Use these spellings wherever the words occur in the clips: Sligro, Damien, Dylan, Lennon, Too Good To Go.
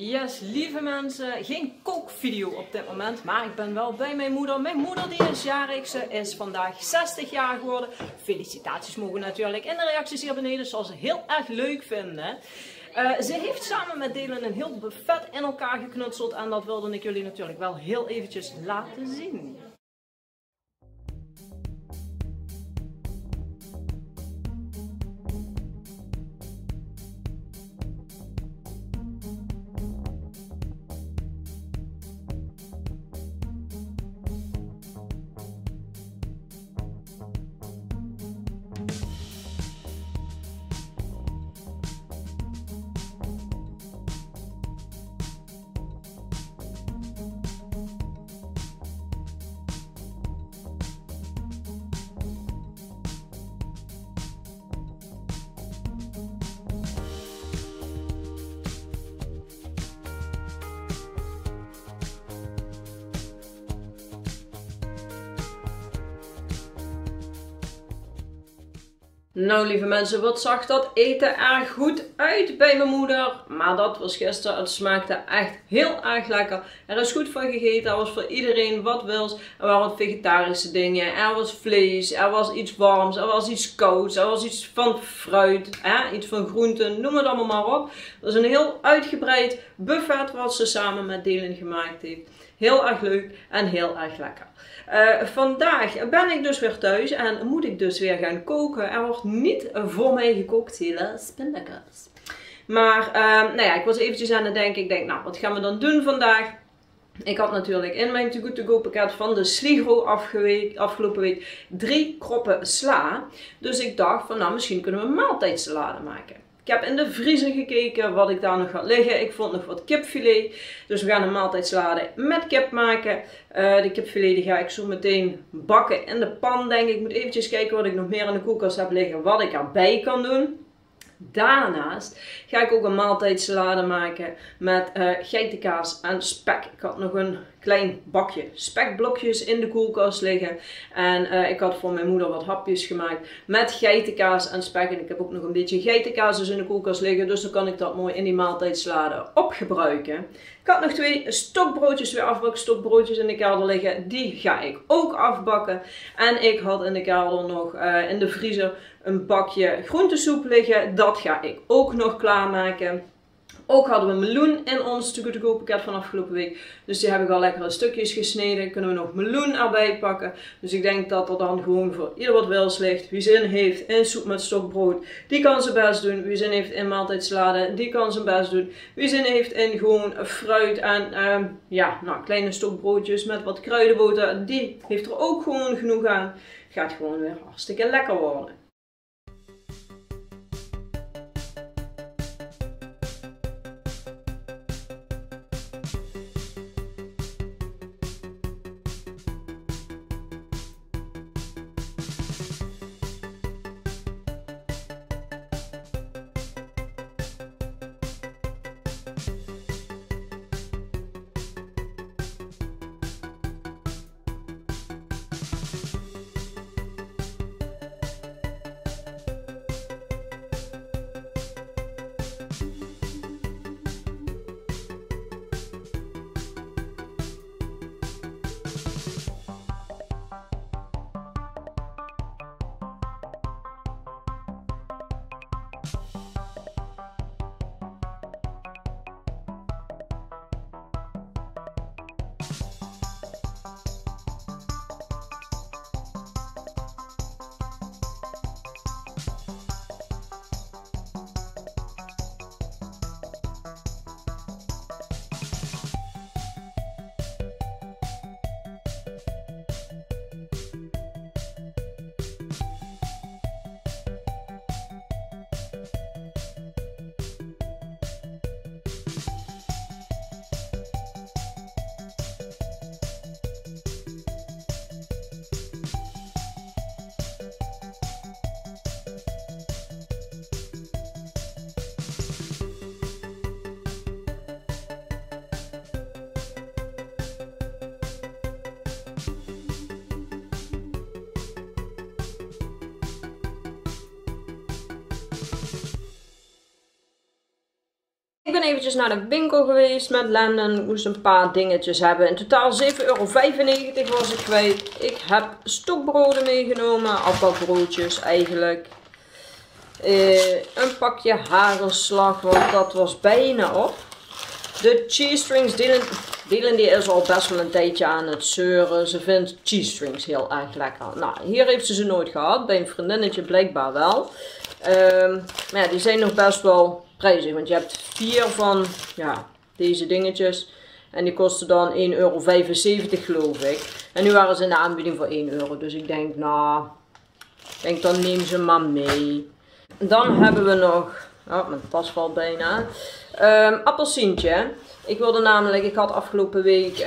Yes, lieve mensen, geen kookvideo op dit moment, maar ik ben wel bij mijn moeder. Mijn moeder die is jarig, ze is vandaag 60 jaar geworden. Felicitaties mogen natuurlijk in de reacties hier beneden, zal ze heel erg leuk vinden. Ze heeft samen met Dylan een heel buffet in elkaar geknutseld en dat wilde ik jullie natuurlijk wel heel eventjes laten zien. Nou lieve mensen, wat zag dat eten erg goed uit bij mijn moeder. Maar dat was gisteren, het smaakte echt heel erg lekker. Er is goed van gegeten, er was voor iedereen wat wils. Er waren wat vegetarische dingen, er was vlees, er was iets warms, er was iets kouds, er was iets van fruit, hè? Iets van groenten, noem het allemaal maar op. Dat is een heel uitgebreid buffet wat ze samen met Dylan gemaakt heeft. Heel erg leuk en heel erg lekker. Vandaag ben ik dus weer thuis en moet ik dus weer gaan koken. Er wordt niet voor mij gekookt, helaas, pindakaas. Maar nou ja, ik was eventjes aan het denken. Ik denk, nou, wat gaan we dan doen vandaag? Ik had natuurlijk in mijn Too Good To Go pakket van de Sligro afgelopen week 3 kroppen sla. Dus ik dacht van, nou, misschien kunnen we een maaltijdsalade maken. Ik heb in de vriezer gekeken wat ik daar nog had liggen. Ik vond nog wat kipfilet. Dus we gaan een maaltijdsalade met kip maken. De kipfilet die ga ik zo meteen bakken in de pan, denk ik. Ik moet eventjes kijken wat ik nog meer in de koelkast heb liggen. Wat ik erbij kan doen. Daarnaast ga ik ook een maaltijdsalade maken met geitenkaas en spek. Ik had nog een klein bakje spekblokjes in de koelkast liggen. En ik had voor mijn moeder wat hapjes gemaakt met geitenkaas en spek. En ik heb ook nog een beetje geitenkaas dus in de koelkast liggen. Dus dan kan ik dat mooi in die maaltijdsalade opgebruiken. Ik had nog 2 stokbroodjes weer afbakken. Stokbroodjes in de kelder liggen. Die ga ik ook afbakken. En ik had in de kelder nog in de vriezer een bakje groentesoep liggen. Dat ga ik ook nog klaarmaken. Ook hadden we meloen in ons Too Good To Go pakket van afgelopen week. Dus die heb ik al lekkere stukjes gesneden. Kunnen we nog meloen erbij pakken. Dus ik denk dat er dan gewoon voor ieder wat wils ligt. Wie zin heeft in soep met stokbrood, die kan zijn best doen. Wie zin heeft in maaltijdsalade, die kan zijn best doen. Wie zin heeft in gewoon fruit en ja, nou, kleine stokbroodjes met wat kruidenboter. Die heeft er ook gewoon genoeg aan. Gaat gewoon weer hartstikke lekker worden. ben eventjes naar de winkel geweest met Lennon. Ik moest een paar dingetjes hebben. In totaal €7,95 was ik kwijt. Ik heb stokbroden meegenomen. Appelbroodjes eigenlijk. Een pakje hagelslag, want dat was bijna op. De cheese strings. Dylan die is al best wel een tijdje aan het zeuren. Ze vindt cheese strings heel erg lekker. Nou, hier heeft ze nooit gehad. Bij een vriendinnetje blijkbaar wel. Maar ja, die zijn nog best wel prijzig. Want je hebt 4 van ja, deze dingetjes. En die kosten dan €1,75 geloof ik. En nu waren ze in de aanbieding voor €1. Dus ik denk, nou, dan neem ze maar mee. Dan hebben we nog... Oh, mijn tas valt bijna. Appelsientje. Ik wilde namelijk, ik had afgelopen week,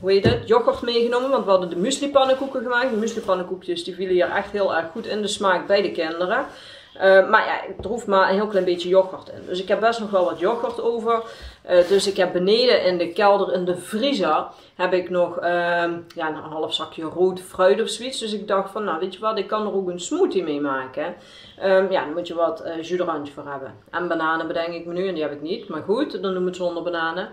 hoe heet het, yoghurt meegenomen. Want we hadden de muesli pannenkoeken gemaakt. De muesli pannenkoekjes die vielen hier echt heel erg goed in de smaak bij de kinderen. Maar ja, er hoeft maar een heel klein beetje yoghurt in. Dus ik heb best nog wel wat yoghurt over. Dus ik heb beneden in de kelder in de vriezer heb ik nog ja, een half zakje rood fruit of zoiets. Dus ik dacht van, nou weet je wat, ik kan er ook een smoothie mee maken. Ja, dan moet je wat jus d'orange voor hebben. En bananen bedenk ik me nu, en die heb ik niet. Maar goed, dan doen we het zonder bananen.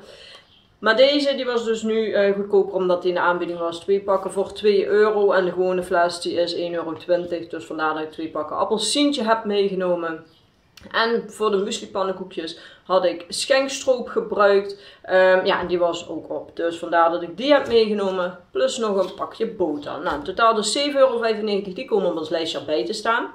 Maar deze die was dus nu goedkoper omdat die in de aanbieding was. 2 pakken voor €2 en de gewone fles die is €1,20. Dus vandaar dat ik 2 pakken appelsientje heb meegenomen. En voor de muesli pannenkoekjes had ik schenkstroop gebruikt. Ja, en die was ook op. Dus vandaar dat ik die heb meegenomen. Plus nog een pakje boter. Nou, in totaal dus €7,95. Die komen op ons lijstje erbij te staan.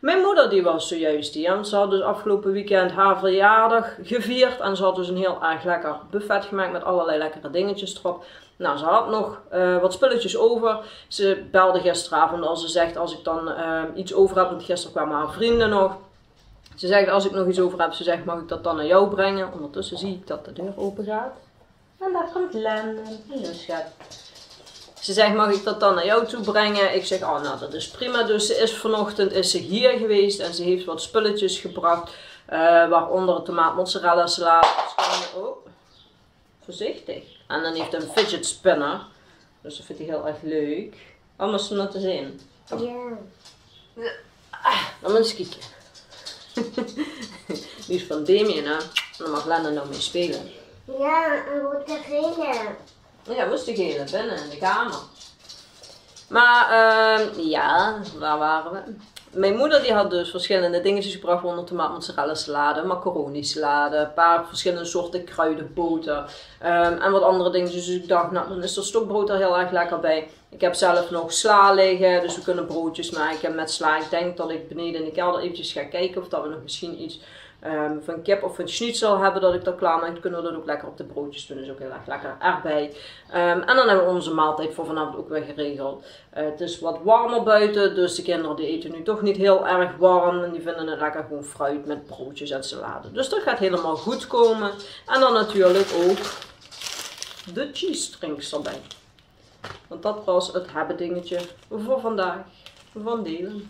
Mijn moeder die was zojuist hier. En ze had dus afgelopen weekend haar verjaardag gevierd. En ze had dus een heel erg lekker buffet gemaakt met allerlei lekkere dingetjes erop. Nou, ze had nog wat spulletjes over. Ze belde gisteravond als ze zegt, als ik dan iets over heb. Want gisteren kwamen haar vrienden nog. Ze zegt, als ik nog iets over heb, ze zegt, mag ik dat dan naar jou brengen? Ondertussen zie ik dat de deur open gaat. En daar komt Lennon. Hallo schat. Ze zegt, mag ik dat dan naar jou toe brengen? Ik zeg, oh nou dat is prima. Dus ze is vanochtend is ze hier geweest en ze heeft wat spulletjes gebracht. Waaronder tomaat mozzarella salade. Oh, voorzichtig. En dan heeft een fidget spinner. Dus dat vindt hij heel erg leuk. Allemaal snot eens in. Ja. Ah, dan moet ik kieken. Die is van Damien hè. Dan mag Lennon nog mee spelen. Ja, we moeten gingen. Ja, moest ik hele binnen in de kamer. Maar ja, waar waren we? Mijn moeder die had dus verschillende dingetjes gebracht onder tomaat, mozzarella salade, macaroni salade, een paar verschillende soorten kruiden, boter en wat andere dingetjes. Dus ik dacht, nou dan is er stokbrood er heel erg lekker bij. Ik heb zelf nog sla liggen, dus we kunnen broodjes maken met sla. Ik denk dat ik beneden in de kelder eventjes ga kijken of dat we nog misschien iets... van kip of van schnitzel hebben dat ik dat klaar maak. Kunnen we dat ook lekker op de broodjes doen. Dat is ook heel erg lekker erbij. En dan hebben we onze maaltijd voor vanavond ook weer geregeld. Het is wat warmer buiten. Dus de kinderen die eten nu toch niet heel erg warm. En die vinden het lekker gewoon fruit met broodjes en salade. Dus dat gaat helemaal goed komen. En dan natuurlijk ook de cheese drinks erbij. Want dat was het hebben dingetje voor vandaag van Dylan.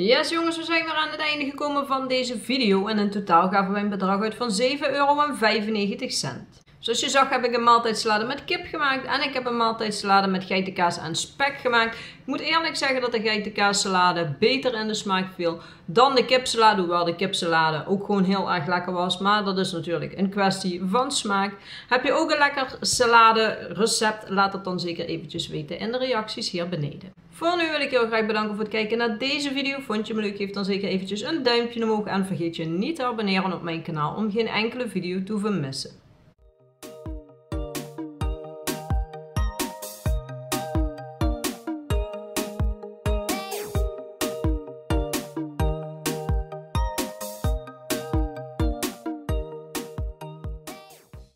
Yes jongens, we zijn weer aan het einde gekomen van deze video en in totaal gaven wij een bedrag uit van €7,95. Zoals je zag heb ik een maaltijdsalade met kip gemaakt en ik heb een maaltijdsalade met geitenkaas en spek gemaakt. Ik moet eerlijk zeggen dat de geitenkaassalade beter in de smaak viel dan de kipsalade, hoewel de kipsalade ook gewoon heel erg lekker was. Maar dat is natuurlijk een kwestie van smaak. Heb je ook een lekker salade recept? Laat het dan zeker eventjes weten in de reacties hier beneden. Voor nu wil ik heel graag bedanken voor het kijken naar deze video. Vond je hem leuk? Geef dan zeker eventjes een duimpje omhoog en vergeet je niet te abonneren op mijn kanaal om geen enkele video te vermissen.